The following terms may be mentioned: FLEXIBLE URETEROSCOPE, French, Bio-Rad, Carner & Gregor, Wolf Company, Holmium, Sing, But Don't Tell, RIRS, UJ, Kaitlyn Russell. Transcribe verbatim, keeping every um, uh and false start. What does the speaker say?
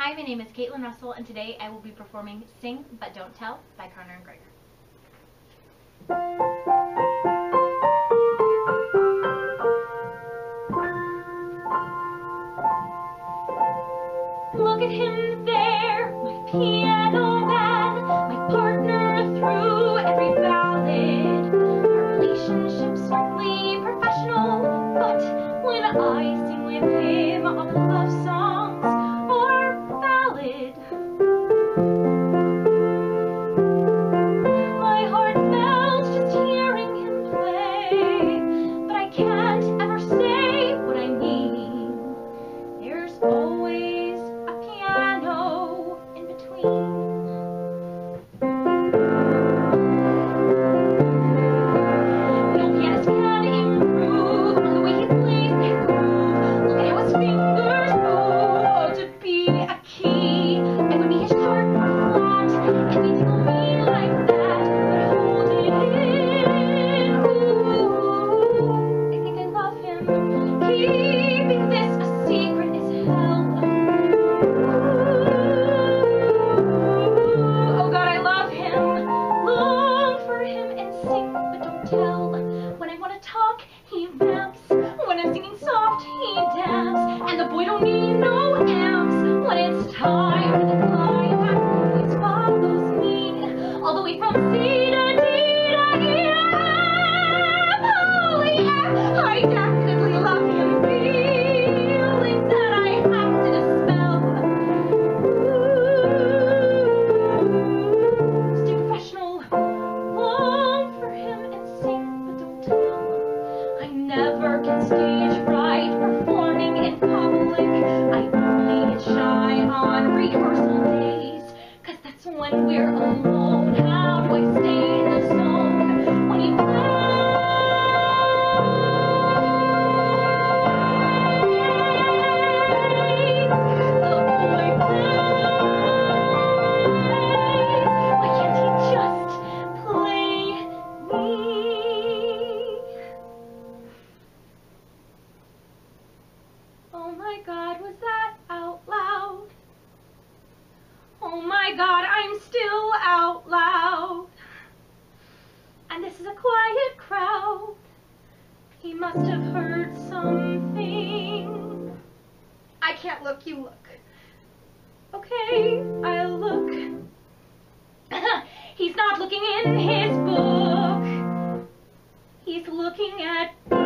Hi, my name is Kaitlyn Russell, and today I will be performing Sing, But Don't Tell by Carner and Gregor. Look at him there, my piano man, my partner through every ballad. Our relationship's strictly professional, but when I sing with him on love songs or ballad, my heart melts just hearing him play, but I can't ever say what I mean. There's always God, I'm still out loud, and this is a quiet crowd. He must have heard something. I can't look, you look. Okay, I'll look. He's not looking in his book. He's looking at